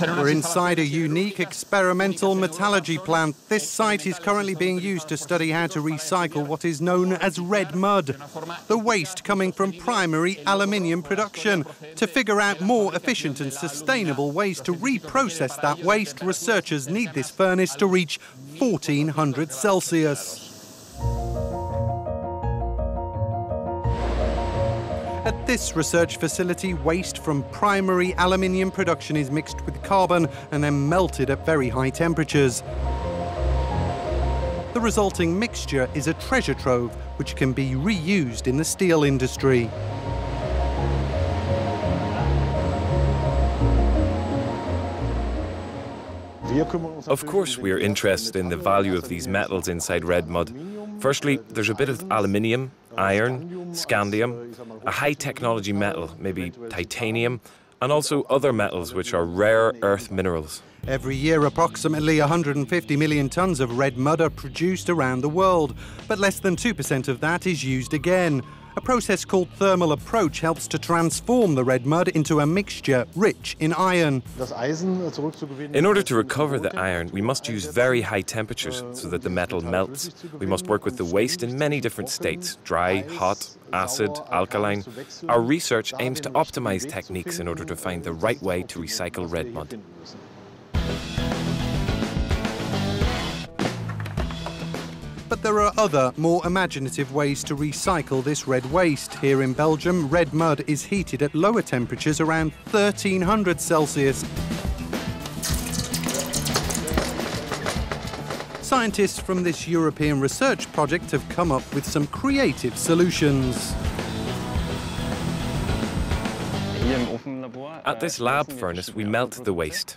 We're inside a unique experimental metallurgy plant. This site is currently being used to study how to recycle what is known as red mud, the waste coming from primary aluminium production. To figure out more efficient and sustainable ways to reprocess that waste, researchers need this furnace to reach 1400 Celsius. At this research facility, waste from primary aluminium production is mixed with carbon and then melted at very high temperatures. The resulting mixture is a treasure trove which can be reused in the steel industry. Of course, we are interested in the value of these metals inside red mud. Firstly, there's a bit of aluminium, iron, scandium, a high-technology metal, maybe titanium, and also other metals which are rare earth minerals. Every year, approximately 150 million tons of red mud are produced around the world, but less than 2% of that is used again. A process called thermal approach helps to transform the red mud into a mixture rich in iron. In order to recover the iron, we must use very high temperatures so that the metal melts. We must work with the waste in many different states, dry, hot, acid, alkaline. Our research aims to optimize techniques in order to find the right way to recycle red mud. But there are other, more imaginative ways to recycle this red waste. Here in Belgium, red mud is heated at lower temperatures, around 1300 Celsius. Scientists from this European research project have come up with some creative solutions. At this lab furnace, we melt the waste.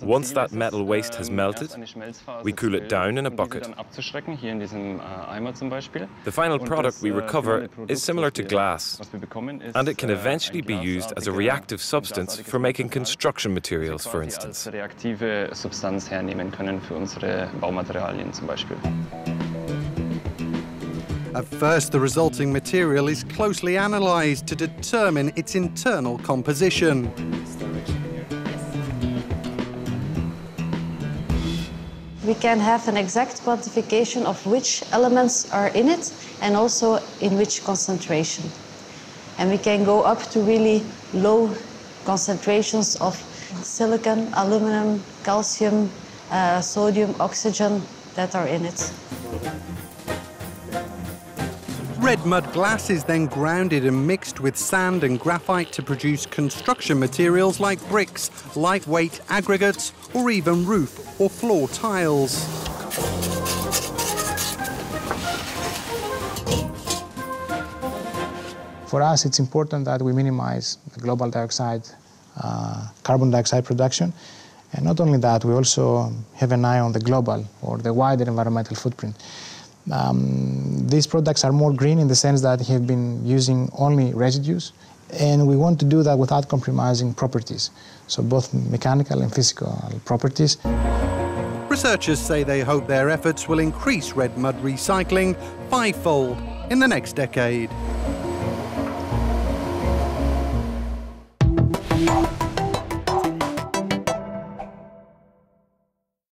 Once that metal waste has melted, we cool it down in a bucket. The final product we recover is similar to glass, and it can eventually be used as a reactive substance for making construction materials, for instance. At first, the resulting material is closely analysed to determine its internal composition. We can have an exact quantification of which elements are in it and also in which concentration. And we can go up to really low concentrations of silicon, aluminum, calcium, sodium, oxygen that are in it. Red mud glass is then grounded and mixed with sand and graphite to produce construction materials like bricks, lightweight aggregates, or even roof or floor tiles. For us, it's important that we minimize the global dioxide, carbon dioxide production. And not only that, we also have an eye on the global or the wider environmental footprint. These products are more green in the sense that they have been using only residues, and we want to do that without compromising properties, so both mechanical and physical properties. Researchers say they hope their efforts will increase red mud recycling fivefold in the next decade.